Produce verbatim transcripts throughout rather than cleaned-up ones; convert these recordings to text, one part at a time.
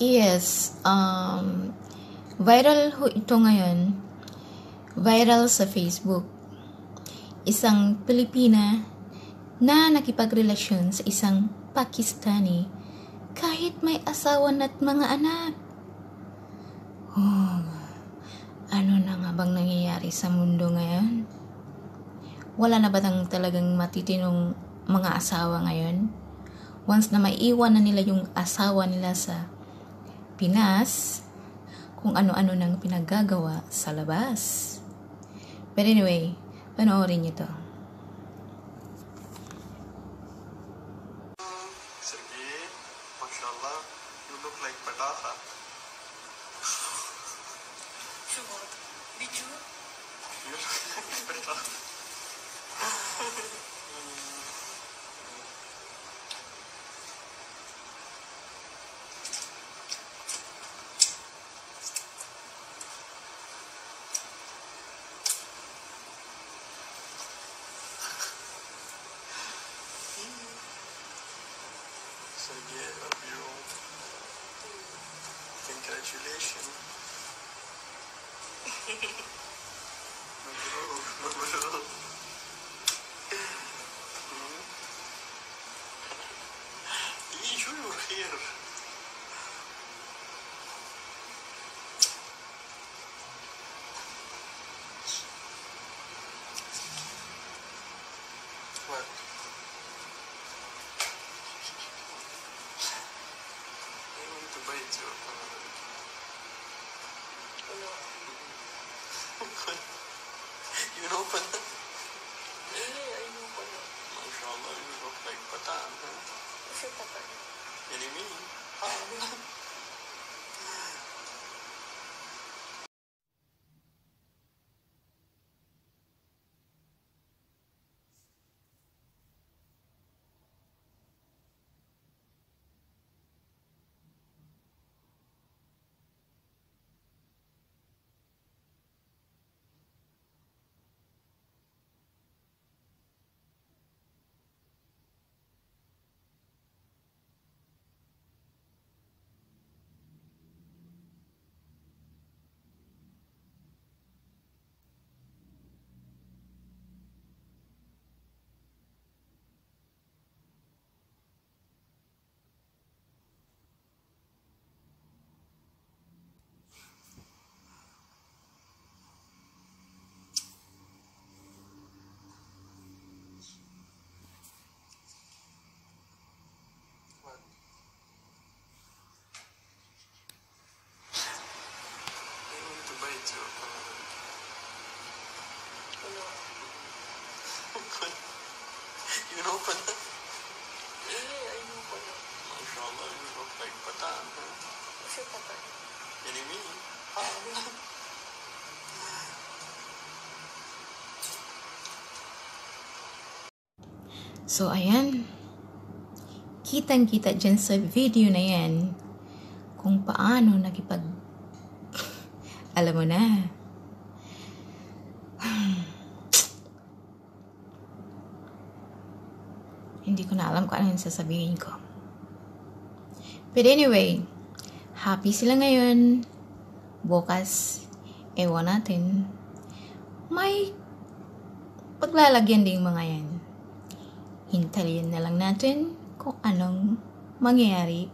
Yes, um, viral ho ito ngayon. Viral sa Facebook. Isang Pilipina na nakipagrelasyon sa isang Pakistani kahit may asawa at mga anak. Oh, ano na nga bang nangyayari sa mundo ngayon? Wala na ba tang talagang matitinong mga asawa ngayon? Once na maiwan na nila yung asawa nila sa Pinas, kung ano-ano nang pinagagawa sa labas. But anyway, panoorin niyo to. Sergey, mashallah, you look like patata. Shubot, did you? You look like patata. Sergey, I love you. Congratulations. Mabrur, mabrur. You are here. What? You know banana? Yeah, I know banana. MashaAllah, you look like patata. What's a patata? You know me? You know banana? Yeah, I know banana. MashaAllah, you look like patata. What's a patata? You know me? So, ayan. Kitang-kita dyan sa video na yan kung paano nakipag... Alam mo na. Hindi ko na alam kung ano yung sasabihin ko. But anyway, happy sila ngayon. Bukas, ewan natin. May paglalagyan din mga yan. Hintayin na lang natin kung anong mangyayari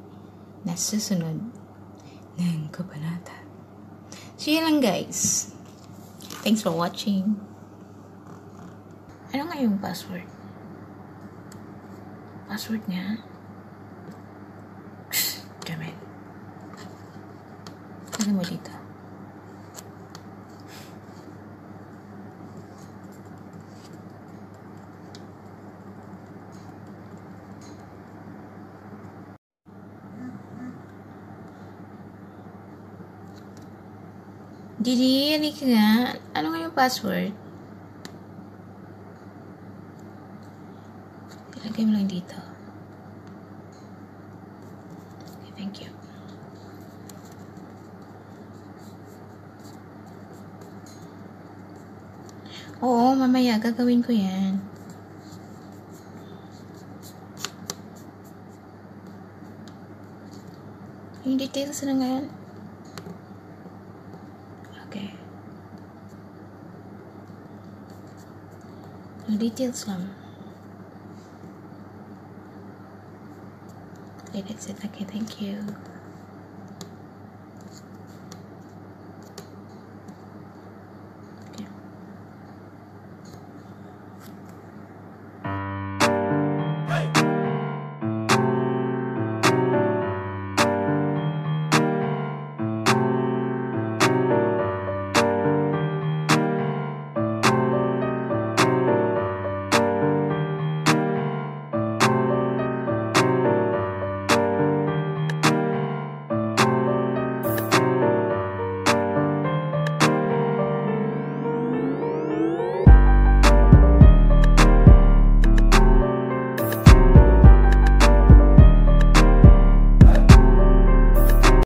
na susunod ng kabanata. So yun lang guys. Thanks for watching. Ano nga yung password? Password niya? Damn it. Pwede mo dito. Didi, anik nga. Ano nga yung password? Ilagay mo lang dito. Okay, thank you. Oo, mamaya gagawin ko yan. Yung details na ngayon. Okay. Yung details lang. Okay, that's it. Okay, thank you.